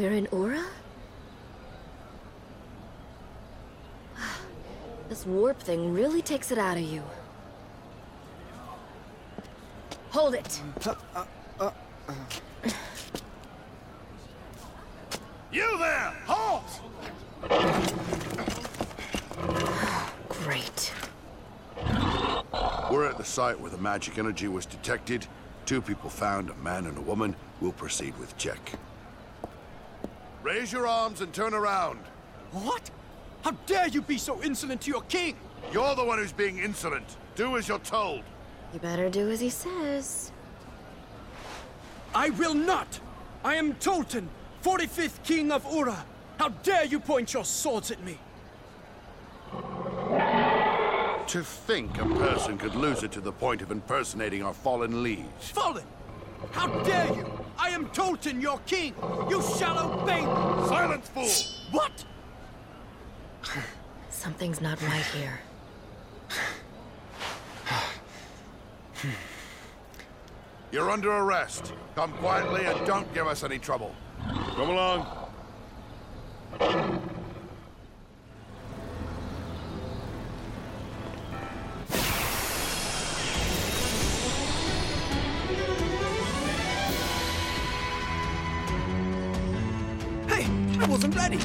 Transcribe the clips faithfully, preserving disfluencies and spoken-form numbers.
We're in Ura? This warp thing really takes it out of you. Hold it! Uh, uh, uh, uh. You there! Halt! Great. We're at the site where the magic energy was detected. Two people found, a man and a woman. We'll proceed with check. Raise your arms and turn around. What? How dare you be so insolent to your king? You're the one who's being insolent. Do as you're told. You better do as he says. I will not! I am Tolten, forty-fifth king of Ura. How dare you point your swords at me? To think a person could lose it to the point of impersonating our fallen liege. Fallen? How dare you! I am Tolten, your king! You shallow babe! Silence, fool! What?! Something's not right here. You're under arrest. Come quietly and don't give us any trouble. Come along. Hey, I wasn't ready.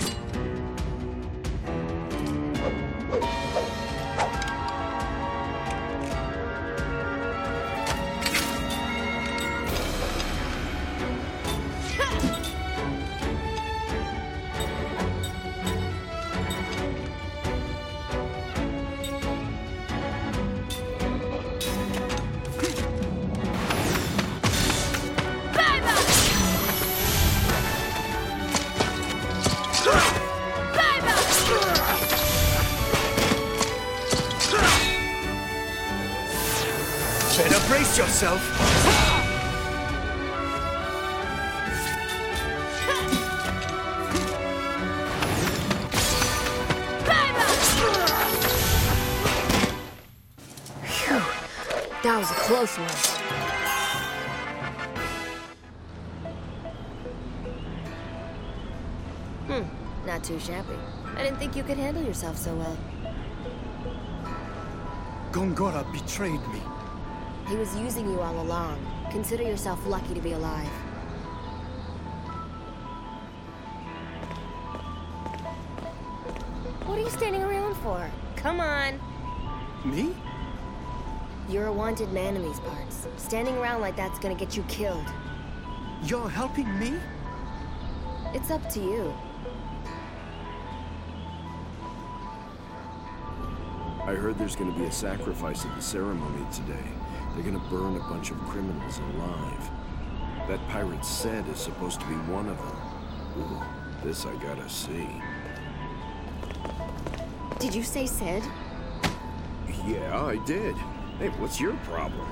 Better brace yourself! Phew! That was a close one. Hmm, not too shabby. I didn't think you could handle yourself so well. Gongora betrayed me. He was using you all along. Consider yourself lucky to be alive. What are you standing around for? Come on! Me? You're a wanted man in these parts. Standing around like that's gonna get you killed. You're helping me? It's up to you. I heard there's gonna be a sacrifice at the ceremony today. They're gonna burn a bunch of criminals alive. That pirate Sed is supposed to be one of them. Ooh, this I gotta see. Did you say Sed? Yeah, I did. Hey, what's your problem?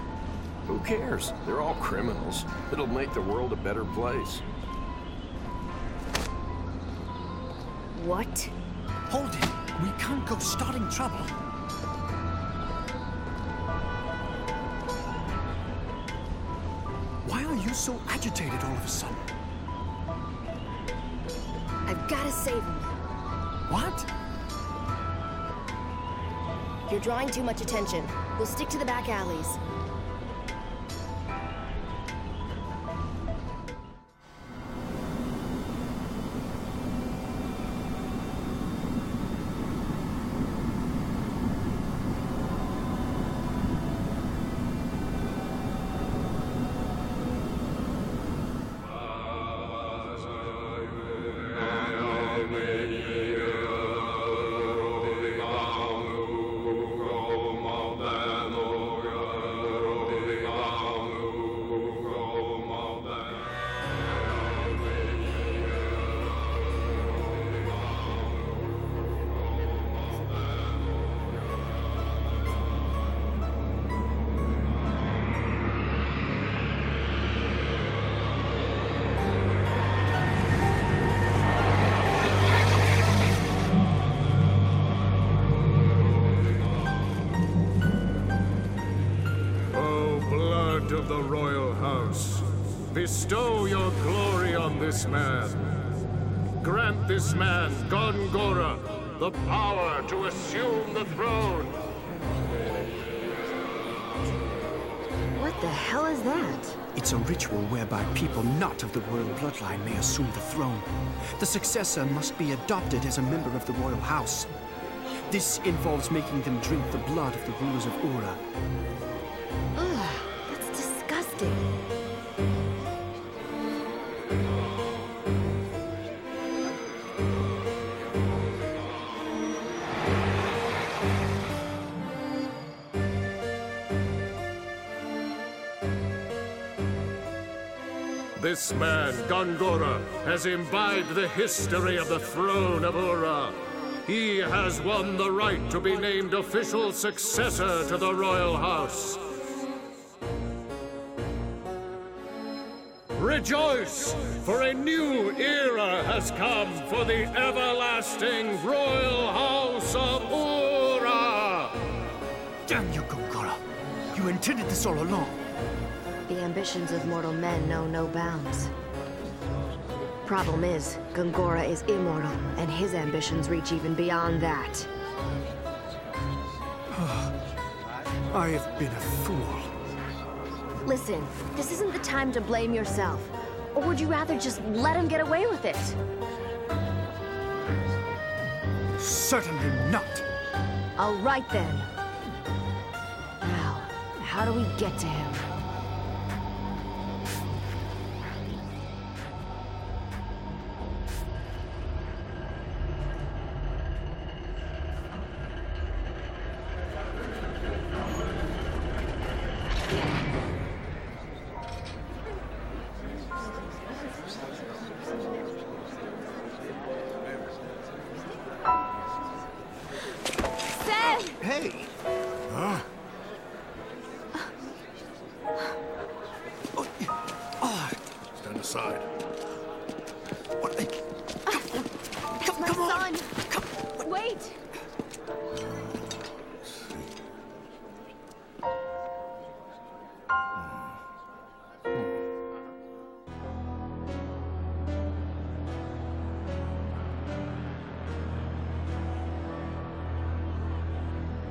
Who cares? They're all criminals. It'll make the world a better place. What? Hold it! We can't go starting trouble. Why are you so agitated all of a sudden? I've got to save him. What? You're drawing too much attention. We'll stick to the back alleys. Of the royal house, bestow your glory on this man. grant this man, Gongora, the power to assume the throne. What the hell is that? It's a ritual whereby people not of the royal bloodline may assume the throne. The successor must be adopted as a member of the royal house. This involves making them drink the blood of the rulers of Ura. Ugh, that's disgusting. This man, Gongora, has imbibed the history of the throne of Ura. He has won the right to be named official successor to the royal house. Rejoice, for a new era has come for the everlasting royal house of Ura! Damn you, Gongora! You intended this all along. The ambitions of mortal men know no bounds. Problem is, Gongora is immortal, and his ambitions reach even beyond that. I have been a fool. Listen, this isn't the time to blame yourself. Or would you rather just let him get away with it? Certainly not. All right, then. Now, how do we get to him?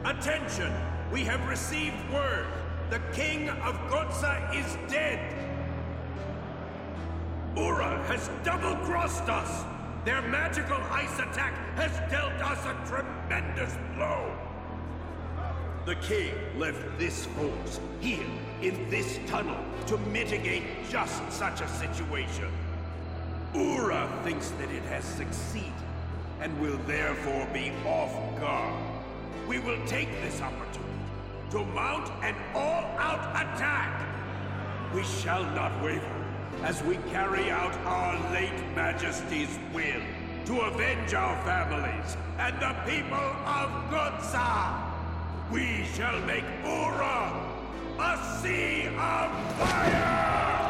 Attention! We have received word. The king of Gotza is dead. Ura has double-crossed us. Their magical ice attack has dealt us a tremendous blow. The king left this force here in this tunnel to mitigate just such a situation. Ura thinks that it has succeeded and will therefore be off guard. We will take this opportunity to mount an all-out attack. We shall not waver as we carry out our late Majesty's will to avenge our families and the people of Gotza. We shall make Ura a sea of fire!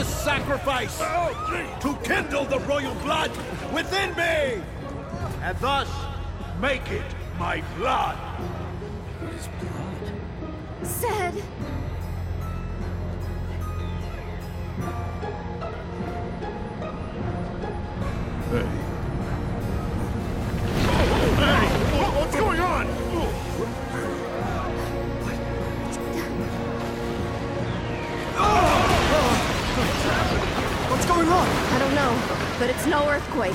Sacrifice to kindle the royal blood within me, and thus make it my blood. What is blood? Sed. What's going on? I don't know, but it's no earthquake.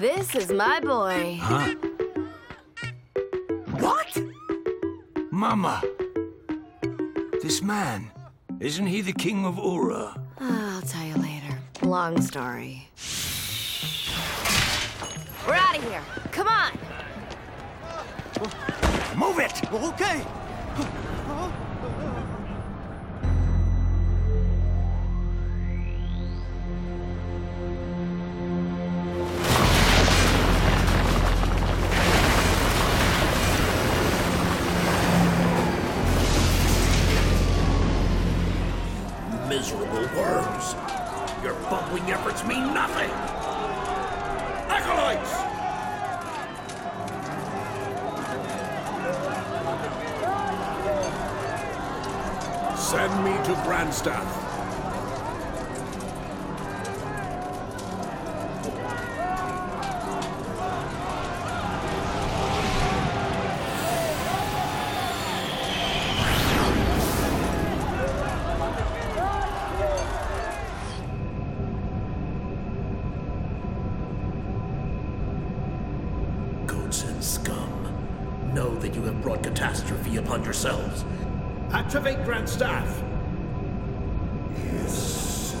This is my boy. Huh? What? Mama. This man, isn't he the king of Ura? Oh, I'll tell you later. Long story. We're out of here. Come on. Move it. Okay. Send me to Grand Staff. Goats and scum, know that you have brought catastrophe upon yourselves. Activate Grand Staff! Yes, sir.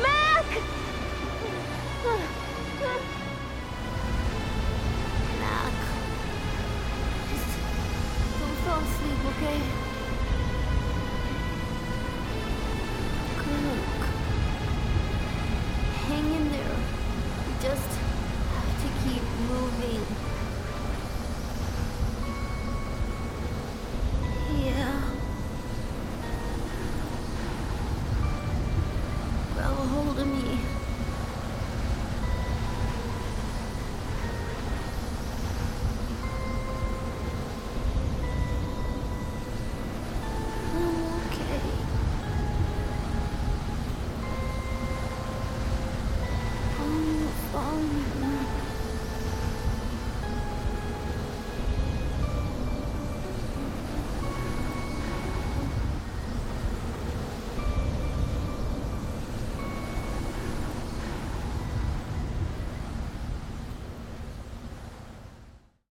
Mac!